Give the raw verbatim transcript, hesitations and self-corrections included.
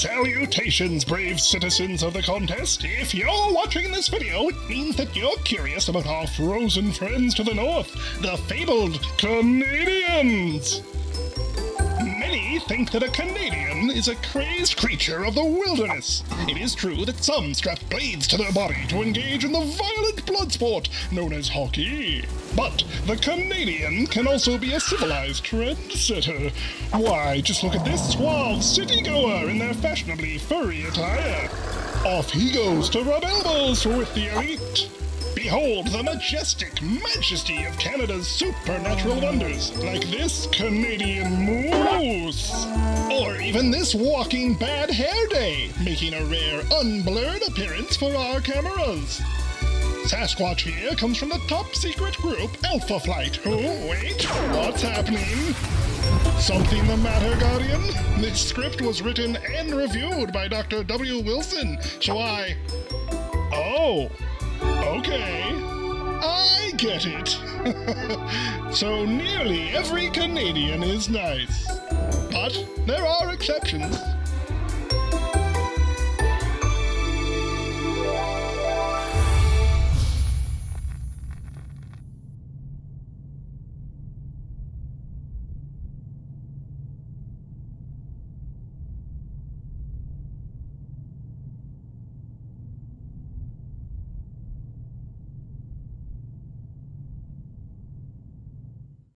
Salutations, brave citizens of the contest! If you're watching this video, it means that you're curious about our frozen friends to the north, the fabled Canadians! Many think that a Canadian is a crazed creature of the wilderness. It is true that some strap blades to their body to engage in the violent blood sport known as hockey. But the Canadian can also be a civilized trendsetter. Why, just look at this suave city-goer in their fashionably furry attire. Off he goes to rub elbows with the elite. Behold the majestic majesty of Canada's supernatural wonders, like this Canadian moose! Or even this walking bad hair day, making a rare unblurred appearance for our cameras. Sasquatch here comes from the top secret group Alpha Flight, who, wait, what's happening? Something the matter, Guardian? This script was written and reviewed by Doctor W. Wilson, so I... Oh! Okay, I get it. So nearly every Canadian is nice. But there are exceptions.